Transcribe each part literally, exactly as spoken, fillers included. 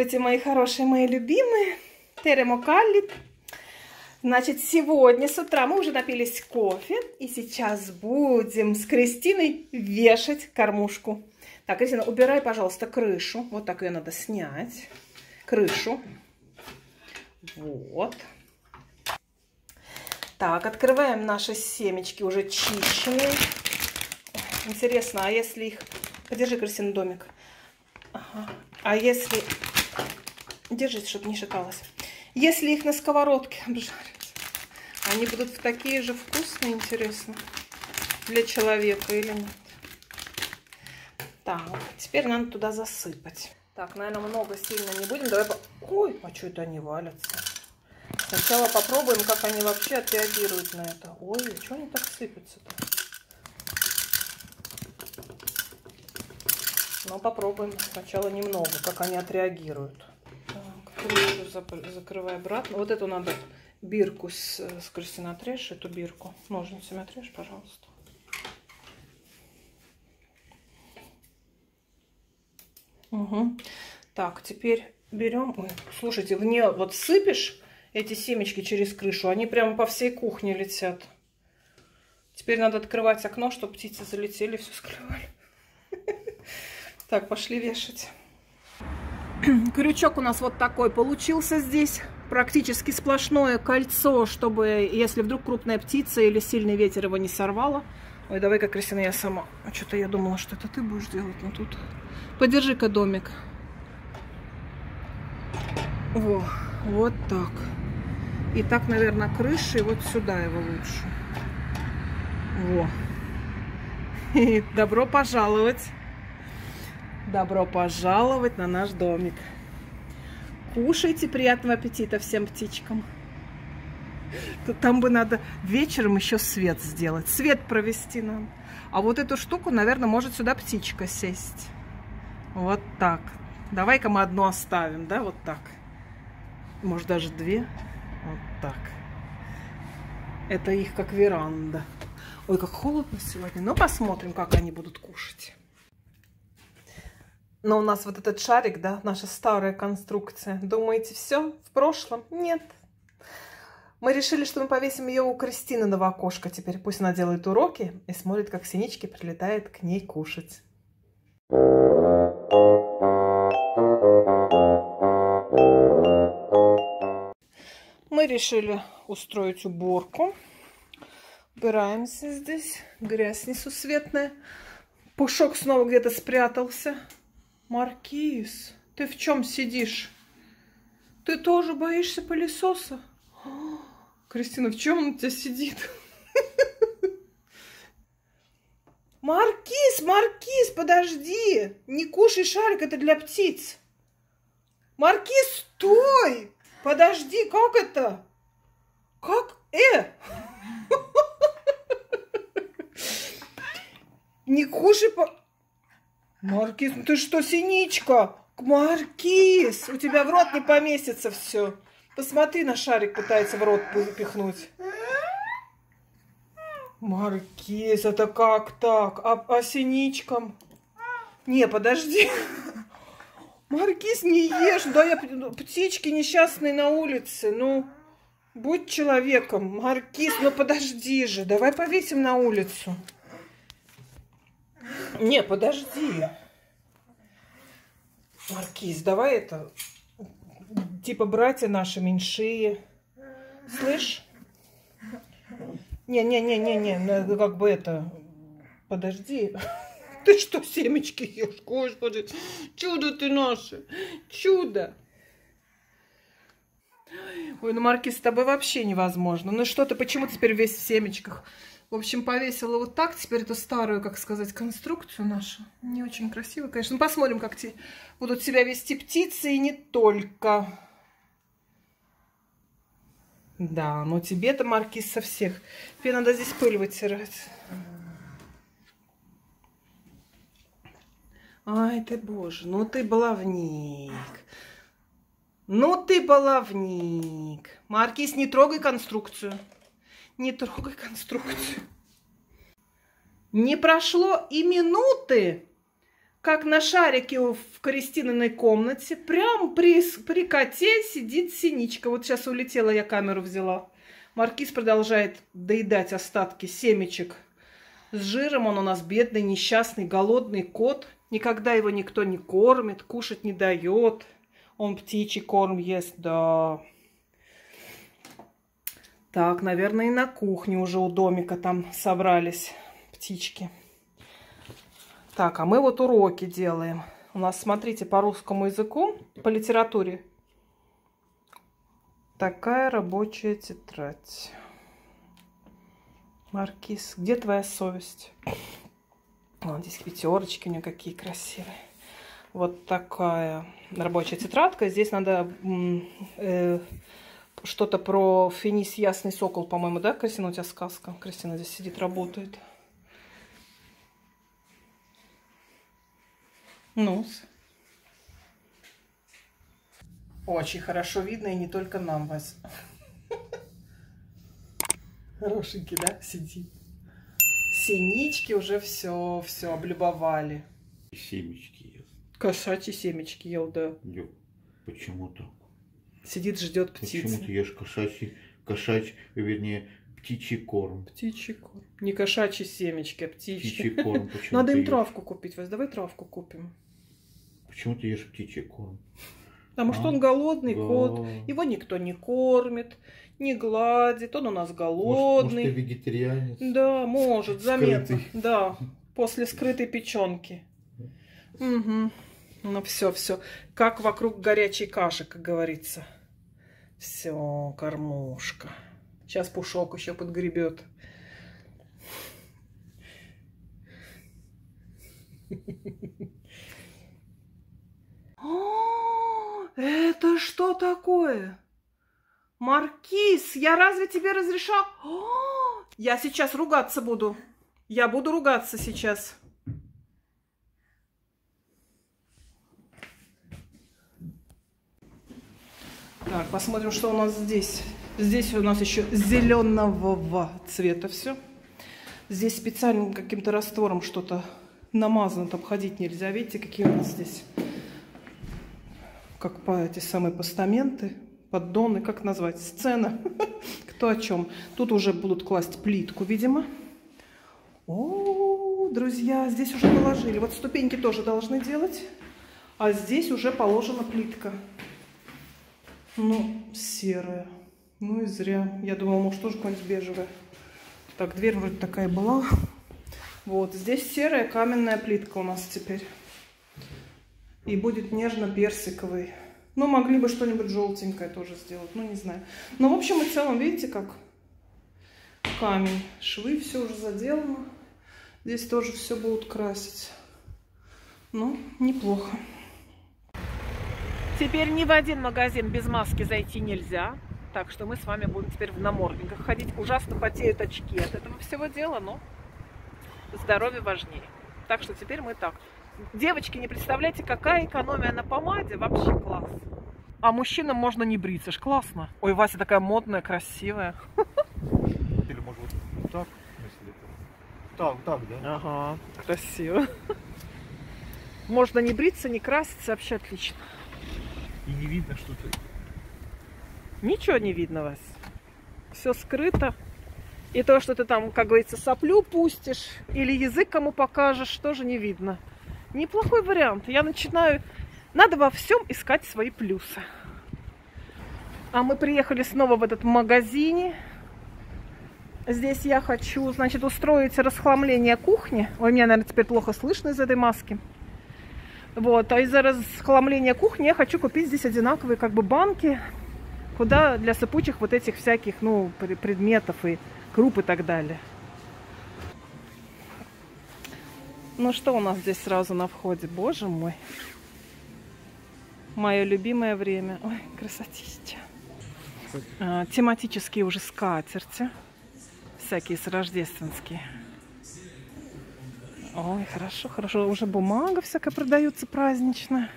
Здравствуйте, мои хорошие, мои любимые. Теремок Алли. Значит, сегодня с утра мы уже напились кофе. И сейчас будем с Кристиной вешать кормушку. Так, Кристина, убирай, пожалуйста, крышу. Вот так ее надо снять. Крышу. Вот. Так, открываем наши семечки, уже чищенные. Интересно, а если их... Подержи, Кристина, домик. Ага. А если... Держите, чтобы не шаталось. Если их на сковородке обжарить, они будут такие же вкусные, интересно, для человека или нет. Так, теперь надо туда засыпать. Так, наверное, много сильно не будем. Давай по... Ой, а что это они валятся? Сначала попробуем, как они вообще отреагируют на это. Ой, а что они так сыпятся-то? Но попробуем сначала немного, как они отреагируют. Так, закрывай обратно. Вот эту надо бирку с, с Кристиной отрежь, эту бирку. Ножницами отрежь, пожалуйста. Угу. Так, теперь берем... Ой, слушайте, вне вот сыпешь эти семечки через крышу, они прямо по всей кухне летят. Теперь надо открывать окно, чтобы птицы залетели и все скрывали. Так, пошли вешать. Крючок у нас вот такой получился здесь. Практически сплошное кольцо, чтобы, если вдруг крупная птица или сильный ветер его не сорвало. Ой, давай-ка, Кристина, я сама. А что-то я думала, что это ты будешь делать, но тут... Подержи-ка домик. Во, вот так. И так, наверное, крыши, и вот сюда его лучше. Во. И добро пожаловать. Добро пожаловать на наш домик. Кушайте, приятного аппетита всем птичкам. Там бы надо вечером еще свет сделать, свет провести нам. А вот эту штуку, наверное, может сюда птичка сесть. Вот так. Давай-ка мы одну оставим, да, вот так. Может, даже две. Вот так. Это их как веранда. Ой, как холодно сегодня. Ну, посмотрим, как они будут кушать. Но у нас вот этот шарик, да, наша старая конструкция. Думаете, все в прошлом? Нет. Мы решили, что мы повесим ее у Кристины на окошко. Теперь пусть она делает уроки и смотрит, как синички прилетают к ней кушать. Мы решили устроить уборку. Убираемся здесь. Грязь несусветная. Пушок снова где-то спрятался. Маркиз, ты в чем сидишь? Ты тоже боишься пылесоса? О, Кристина, в чем он у тебя сидит? Маркиз, Маркиз, подожди! Не кушай шарик, это для птиц. Маркиз, стой! Подожди, как это? Как? Э! Не кушай по... Маркиз, ну ты что, синичка? Маркиз, у тебя в рот не поместится все. Посмотри, на шарик пытается в рот пихнуть. Маркиз, это как так? А, а синичкам? Не, подожди. Маркиз, не ешь. Да я птички несчастные на улице. Ну, будь человеком. Маркиз, ну подожди же. Давай повесим на улицу. Не, подожди. Маркиз, давай это... Типа братья наши меньшие. Слышь? Не-не-не-не-не, ну как бы это... Подожди. Ты что, семечки ешь? Господи, чудо ты наше. Чудо. Ой, ну, Маркиз, с тобой вообще невозможно. Ну что ты, почему ты теперь весь в семечках? В общем, повесила вот так теперь эту старую, как сказать, конструкцию нашу. Не очень красиво, конечно. Ну, посмотрим, как те будут себя вести птицы и не только. Да, но тебе-то, Маркиз, со всех. Тебе надо здесь пыль вытирать. Ай ты, боже, ну ты баловник. Ну ты баловник. Маркиз, не трогай конструкцию. Не трогай конструкцию. Не прошло и минуты, как на шарике в Кристининой комнате, прям при, при коте сидит синичка. Вот сейчас улетела, я камеру взяла. Маркиз продолжает доедать остатки семечек с жиром. Он у нас бедный, несчастный, голодный кот. Никогда его никто не кормит, кушать не дает. Он птичий корм ест, да. Так, наверное, и на кухне уже у домика там собрались птички. Так, а мы вот уроки делаем. У нас, смотрите, по русскому языку, по литературе. Такая рабочая тетрадь. Маркиз, где твоя совесть? Вон здесь пятерочки у нее какие красивые. Вот такая рабочая тетрадка. Здесь надо э, что-то про Финис Ясный Сокол, по-моему, да, Кристина, у тебя сказка? Кристина здесь сидит, работает. Ну. Очень хорошо видно, и не только нам, Вася. Хорошенький, да, сидит. Синички уже все, все облюбовали. Семечки ел. Кошачьи семечки ел, да. Почему-то. Сидит, ждет птицы. Почему ты ешь кошачий, кошачий, вернее, птичий корм? Птичий корм. Не кошачьи семечки, а птичий. Птичий корм. Почему надо им ешь? Травку купить, Вась, давай травку купим. Почему ты ешь птичий корм? Потому а? что он голодный, да. Кот. Его никто не кормит, не гладит. Он у нас голодный. Может, может ты вегетарианец? Да, может, заметно. Скрытый. Да, после скрытой печенки. Угу. Ну все, все. Как вокруг горячей каши, как говорится. Все, кормушка. Сейчас Пушок еще подгребет. О, это что такое? Маркиз, я разве тебе разрешал? О, я сейчас ругаться буду. Я буду ругаться сейчас. Так, посмотрим, что у нас здесь. Здесь у нас еще зеленого цвета все. Здесь специальным каким-то раствором что-то намазано, там ходить нельзя. Видите, какие у нас здесь, как по эти самые постаменты, поддоны, как назвать, сцена. Кто о чем. Тут уже будут класть плитку, видимо. О, друзья, здесь уже положили. Вот ступеньки тоже должны делать, а здесь уже положена плитка. Ну, серая. Ну и зря. Я думала, может, тоже какое-нибудь бежевое. Так, дверь вроде такая была. Вот, здесь серая каменная плитка у нас теперь. И будет нежно-персиковый. Ну, могли бы что-нибудь желтенькое тоже сделать. Ну, не знаю. Но, в общем и целом, видите, как камень. Швы все уже заделано. Здесь тоже все будут красить. Ну, неплохо. Теперь ни в один магазин без маски зайти нельзя. Так что мы с вами будем теперь в намордниках ходить. Ужасно потеют очки от этого всего дела, но здоровье важнее. Так что теперь мы так. Девочки, не представляете, какая экономия на помаде. Вообще класс. А мужчинам можно не бриться. Ж классно. Ой, Вася такая модная, красивая. Или может вот так? Так, так, да? Ага, красиво. Можно не бриться, не краситься. Вообще отлично. И не видно что-то. Ничего не видно, Вась. Все скрыто. И то, что ты там, как говорится, соплю пустишь или язык кому покажешь, тоже не видно. Неплохой вариант. Я начинаю... Надо во всем искать свои плюсы. А мы приехали снова в этот магазине. Здесь я хочу, значит, устроить расхламление кухни. Ой, меня, наверное, теперь плохо слышно из этой маски. Вот, а из-за расхламления кухни я хочу купить здесь одинаковые как бы банки, куда для сыпучих вот этих всяких, ну, предметов и круп и так далее. Ну, что у нас здесь сразу на входе? Боже мой. Мое любимое время. Ой, красотища. А, тематические уже скатерти. Всякие рождественские. Ой, хорошо, хорошо. Уже бумага всякая продается праздничная.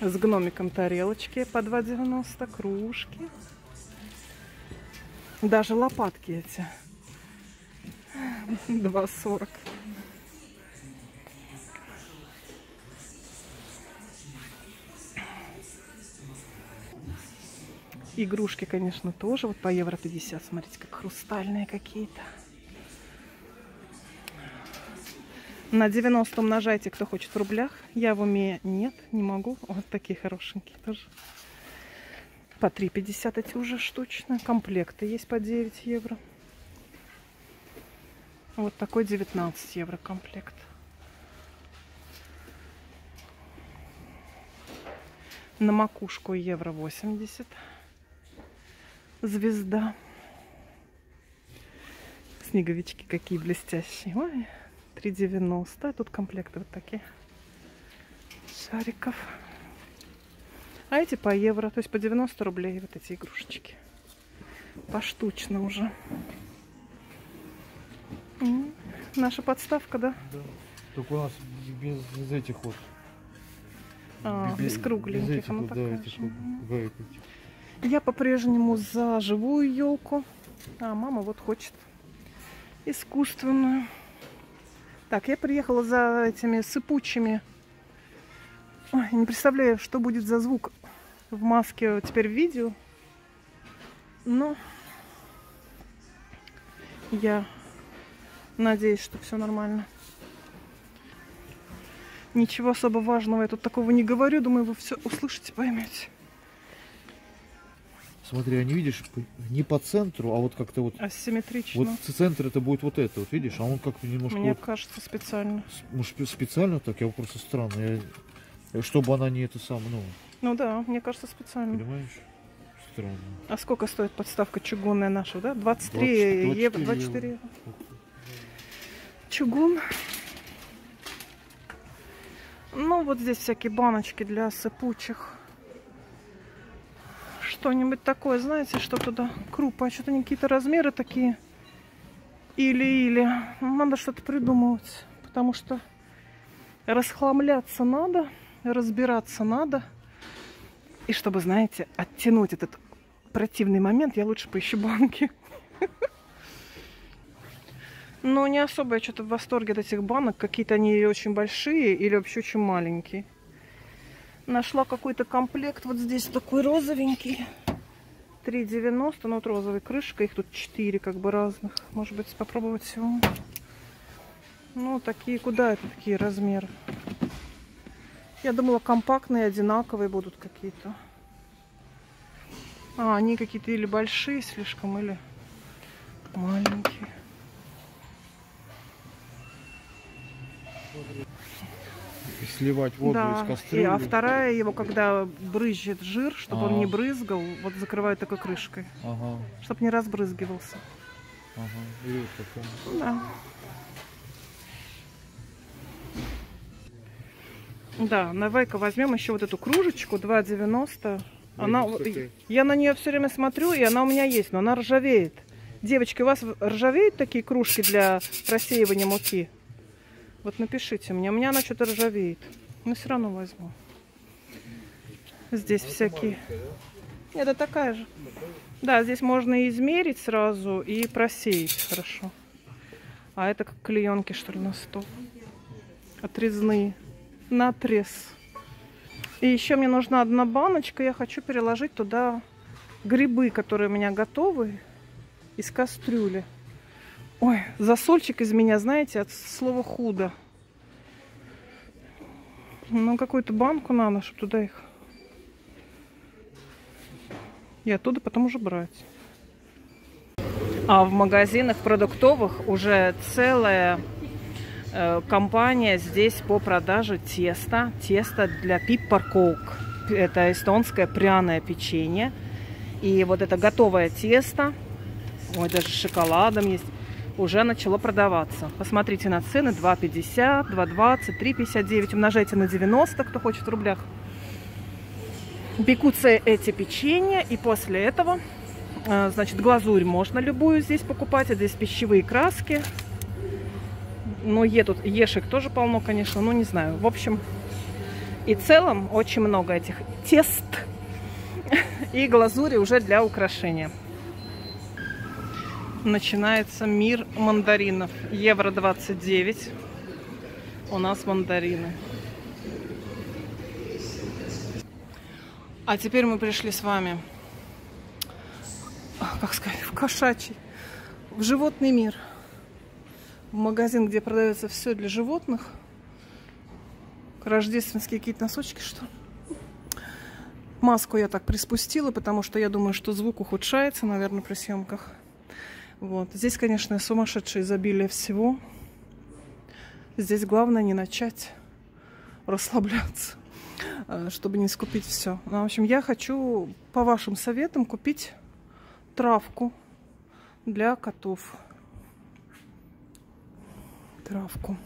С гномиком тарелочки по два девяносто, кружки. Даже лопатки эти два сорок. Игрушки, конечно, тоже. Вот по евро пятьдесят. Смотрите, как хрустальные какие-то. На девяносто умножайте, кто хочет, в рублях. Я в уме нет, не могу. Вот такие хорошенькие тоже. По три пятьдесят эти уже штучно. Комплекты есть по девять евро. Вот такой девятнадцать евро комплект. На макушку евро восемьдесят. Звезда. Снеговички какие блестящие. Ой, три девяносто. А тут комплекты вот такие. Шариков. А эти по евро. То есть по девяносто рублей вот эти игрушечки. Поштучно уже. Наша подставка, да? Да. Только у нас без, без этих вот. А, без, без кругленьких. Без этих, да, этих вот, угу. Я по-прежнему за живую елку, а мама вот хочет искусственную. Так, я приехала за этими сыпучими. Ой, не представляю, что будет за звук в маске теперь в видео. Но я надеюсь, что все нормально. Ничего особо важного я тут такого не говорю. Думаю, вы все услышите, поймете. Смотри, они, видишь, не по центру, а вот как-то вот... Асимметрично. Вот центр это будет вот это, вот видишь, а он как-то немножко... Мне вот, кажется, специально. Может, специально так? Я просто странно. Я, чтобы она не это самое... Ну, ну да, мне кажется, специально. Понимаешь? Странно. А сколько стоит подставка чугунная наша, да? двадцать три евро. двадцать четыре евро. Чугун. Ну, вот здесь всякие баночки для сыпучих. Что-нибудь такое, знаете, что туда? Крупа, а что-то не какие-то размеры такие. Или-или. Надо что-то придумывать, потому что расхламляться надо, разбираться надо. И чтобы, знаете, оттянуть этот противный момент, я лучше поищу банки. Но не особо я что-то в восторге от этих банок. Какие-то они или очень большие, или вообще очень маленькие. Нашла какой-то комплект. Вот здесь такой розовенький. три девяносто, но вот розовая крышка. Их тут четыре как бы разных. Может быть, попробовать всего. Ну, такие, куда это такие размеры? Я думала, компактные, одинаковые будут какие-то. А, они какие-то или большие слишком, или маленькие. Сливать воду, да, из кастрюли. А вторая его, когда брызжет жир, чтобы а -а. он не брызгал, вот закрываю такой крышкой, ага. чтобы не разбрызгивался. Ага. И вот да. да, давай-ка возьмем еще вот эту кружечку два девяносто. Она, я на нее все время смотрю, и она у меня есть, но она ржавеет. Девочки, у вас ржавеют такие кружки для просеивания муки? Вот напишите мне. У меня она что-то ржавеет. Но все равно возьму. Здесь всякие... Нет, это такая же. Да, здесь можно и измерить сразу, и просеять хорошо. А это как клеенки, что ли, на стол. Отрезные. На отрез. И еще мне нужна одна баночка. Я хочу переложить туда грибы, которые у меня готовы. Из кастрюли. Ой, засольчик из меня, знаете, от слова худо. Ну, какую-то банку надо, чтобы туда их... И оттуда потом уже брать. А в магазинах продуктовых уже целая э, компания здесь по продаже теста. Тесто для пиппаркок. Это эстонское пряное печенье. И вот это готовое тесто. Ой, даже с шоколадом есть. Уже начало продаваться. Посмотрите на цены. два пятьдесят, два двадцать, три пятьдесят девять. Умножайте на девяносто, кто хочет в рублях. Пекутся эти печенья. И после этого, значит, глазурь можно любую здесь покупать. А здесь пищевые краски. Но е тут, ешек тоже полно, конечно. Ну, не знаю. В общем, и в целом очень много этих тест. И глазури уже для украшения. начинается мир мандаринов. евро двадцать девять. У нас мандарины. А теперь мы пришли с вами, как сказать, в кошачий, в животный мир. В магазин, где продается все для животных. Рождественские какие-то носочки, что ли? Маску я так приспустила, потому что я думаю, что звук ухудшается, наверное, при съемках. Вот. Здесь, конечно, сумасшедшее изобилие всего. Здесь главное не начать расслабляться, чтобы не скупить все. Ну, в общем, я хочу по вашим советам купить травку для котов. Травку.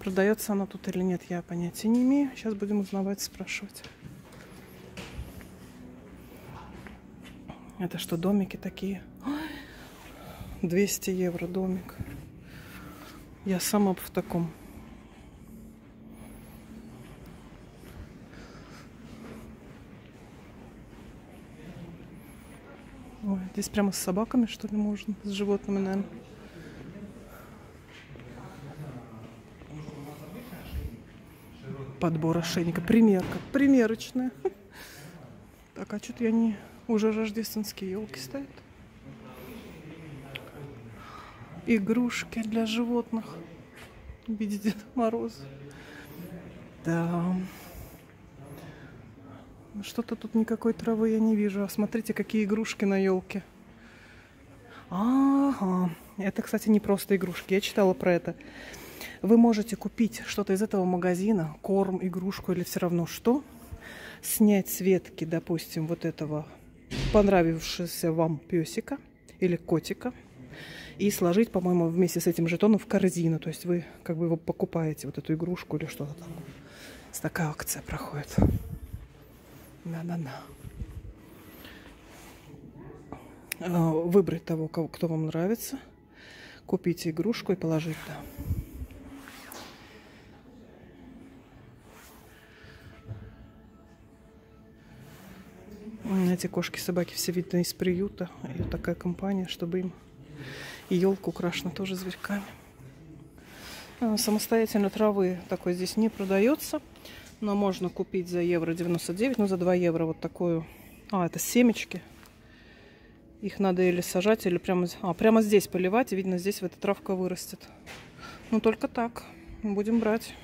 Продается она тут или нет, я понятия не имею. Сейчас будем узнавать, спрашивать. Это что, домики такие? двести евро домик. Я сама в таком. Ой, здесь прямо с собаками, что ли, можно? С животными, наверное. Подбор ошейника. Примерка. Примерочная. Так, а что-то я не... Уже рождественские елки стоят. Игрушки для животных. В виде Деда Мороза. Да. Что-то тут никакой травы я не вижу. А смотрите, какие игрушки на елке. Ага. Это, кстати, не просто игрушки. Я читала про это. Вы можете купить что-то из этого магазина. Корм, игрушку или все равно что. Снять с ветки, допустим, вот этого понравившегося вам песика или котика и сложить, по-моему, вместе с этим жетоном в корзину. То есть вы как бы его покупаете, вот эту игрушку или что-то там. Такая акция проходит. На-на-на. Выбрать того, кто вам нравится. Купите игрушку и положить там. Эти кошки, собаки все видно из приюта. И такая компания, чтобы им и елка украшена тоже зверьками. Самостоятельно травы такой здесь не продается, но можно купить за евро девяносто девять, ну за два евро вот такую. А, это семечки. Их надо или сажать, или прямо, а, прямо здесь поливать. И видно, здесь эта травка вырастет. Ну только так. Будем брать.